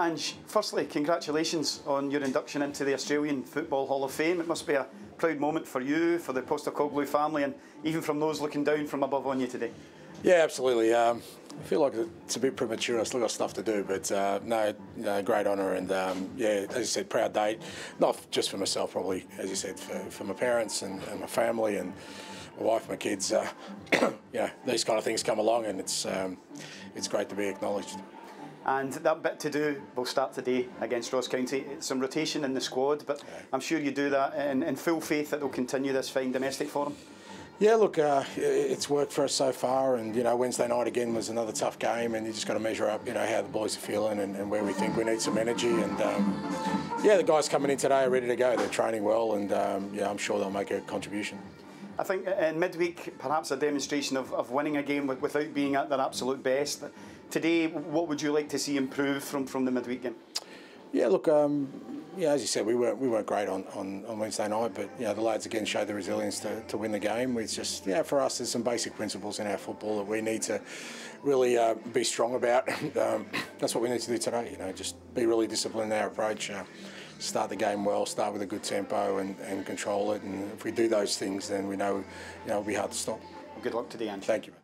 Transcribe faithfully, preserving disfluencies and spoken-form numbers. Ange, firstly, congratulations on your induction into the Australian Football Hall of Fame. It must be a proud moment for you, for the Postecoglou family, and even from those looking down from above on you today. Yeah, absolutely. Um, I feel like it's a bit premature. I still got stuff to do, but uh, no, no, great honour and um, yeah, as you said, proud day. Not just for myself, probably, as you said, for, for my parents and, and my family and my wife, my kids. Uh, you know, these kind of things come along, and it's um, it's great to be acknowledged. And that bit to do will start today against Ross County. It's some rotation in the squad, but yeah. I'm sure you do that in, in full faith that they'll continue this fine domestic form. Yeah, look, uh, it's worked for us so far, and you know, Wednesday night again was another tough game, and you just got to measure up, you know, how the boys are feeling and, and where we think we need some energy. And um, yeah, the guys coming in today are ready to go. They're training well, and um, yeah, I'm sure they'll make a contribution. I think in midweek, perhaps a demonstration of, of winning a game without being at their absolute best. Today, what would you like to see improve from from the midweek game? Yeah, look, um, yeah, as you said, we weren't we weren't great on, on, on Wednesday night, but you know, the lads again showed the resilience to, to win the game. It's just, yeah, for us, there's some basic principles in our football that we need to really uh, be strong about. um, that's what we need to do today. You know, just be really disciplined in our approach. Uh, Start the game well, start with a good tempo and, and control it. And if we do those things, then we know, you know, it'll be hard to stop. Well, good luck today, Ange. Thank you.